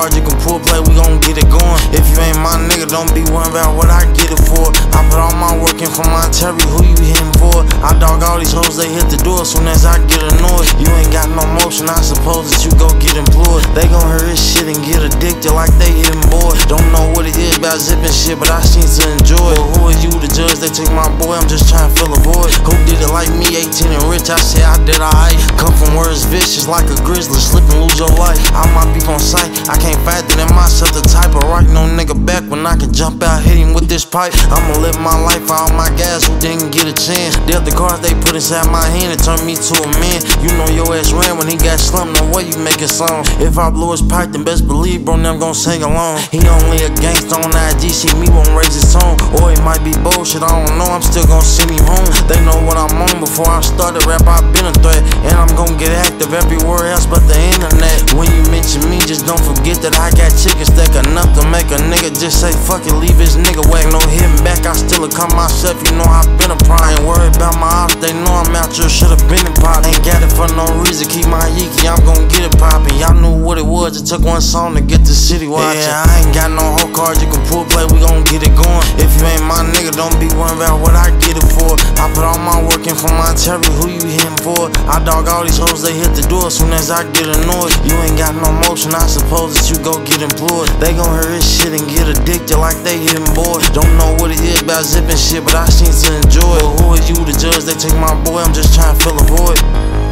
card, you can pull play, we gon' get it going. If you ain't my nigga, don't be worried about what I get it for. I put all my work in for my Terry, who you hitting for? I dog all these hoes, they hit the door soon as I get annoyed. You ain't got no motion, I suppose that you go get employed. They gon' hear this shit and get addicted like they hitting boy. Don't know what it is about zipping shit, but I seem to enjoy it. Who are you to judge? They took my boy, I'm just trying to fill a void. Who did it like me, 18 and rich? I said I did alright. Come from words vicious like a grizzly, slip and lose your life. I might be on sight, I can't fathom that myself the type of right no nigga back when I can jump out, hit him with this pipe. I'ma live my life out my guys who didn't get a chance. Dealt the cards they put inside my hand and turned me to a man. You know your ass ran when he got slumped, no way you making songs. If I blow his pipe, then best believe bro, now I'm gon' sing along. He only a gangsta on IG, see me won't raise his tone. Or it might be bullshit, I don't know, I'm still gon' send him home. They know what I'm on, before I started rap I been a threat. And I'm gon' get active everywhere else but the internet. When you mention me, just don't forget that I got chicken stack enough to make a nigga just say fuck it, leave his nigga whack. No hitting back, I still come myself, you know I've been a pride. Ain't worried about my ops, they know I'm out here, should've been in pot. Ain't got it for no reason, keep my yiki, I'm gon' get it poppin'. Y'all knew what it was, it took one song to get the city watching. Yeah, I ain't got no whole card, you can pull play, we gon' get it going. If you ain't my nigga, don't be worried about what I get it for. I put all my work in for my Terry, who you hitting for? I dog all these hoes, they hit the door soon as I get annoyed. You ain't got no motion, I suppose that you go get employed. They gon' hear this shit and get addicted like they hitting boys. Don't know what it is about zipping shit, but I seem to enjoy it. Who are you to judge? They take my boy, I'm just trying to fill a void.